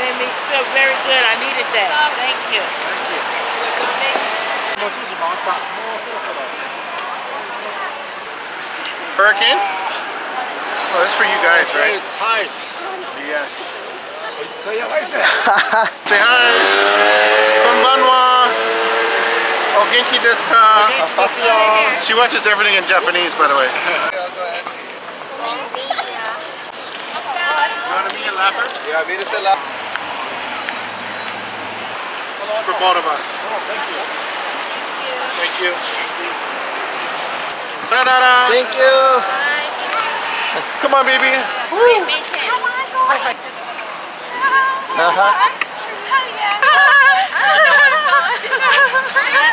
made me feel very good. I needed that. Thank you. Thank you. Hurricane? Oh, that's for you guys, right? It's tight. Yes. Say hi. Konbanwa. Oh, genki desu ka? She watches everything in Japanese, by the way. You want to meet a lapper? Yeah, meet us a lapper. For both of us. Oh, thank you. Thank you. Sayonara. Thank you. Come on, baby. Woo. Uh-huh.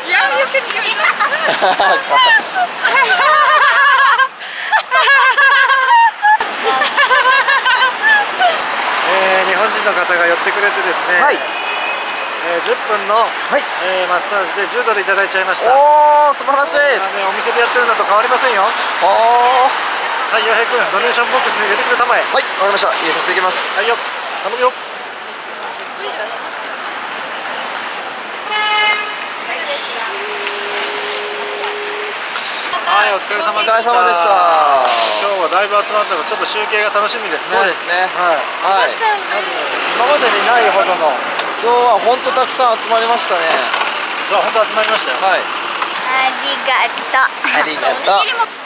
Yeah, you can use it.日本人の方が寄ってくれてですね、はい、10分の、はい、マッサージで$10いただいちゃいました。おー、素晴らしい。お店でやってるのと変わりませんよ。おー、はい、洋平君、ドネーションボックスに入れてくれたまえ。はい、わかりました。入れさせていきます。はい、よっ、頼むよ。はい、お疲れ様でした。今日はだいぶ集まったので、ちょっと集計が楽しみですね。そうですね。はい。今までにないほどの。今日は本当たくさん集まりましたね。本当集まりましたよ。はい。ありがとう。ありがとう。